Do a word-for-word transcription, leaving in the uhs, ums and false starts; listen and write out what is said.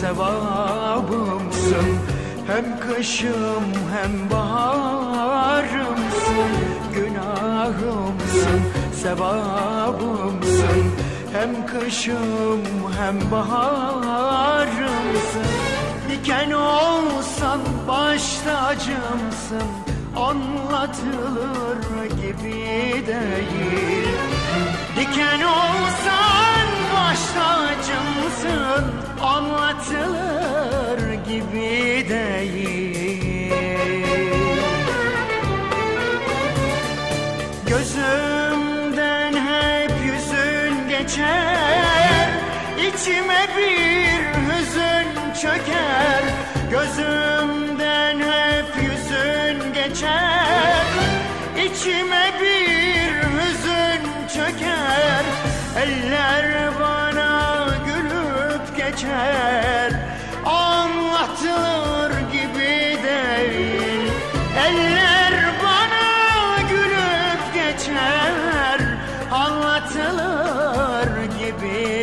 sevabımsın. Hem kışım hem baharımsın. Günahımsın, sevabımsın. Hem kışım hem baharımsın. Diken olsan baş tacımsın. Anlatılır gibi değil. Diken olsan baş tacımsın. Anlatılır gibi değil. Gözümden hep yüzün geçer. İçime bir hüzün çöker. Gözümden hep yüzün geçer. İçime bir hüzün çöker. Eller bana gülüp geçer. Anlatılır gibi değil. Eller bana gülüp geçer. Anlatılır gibi değil.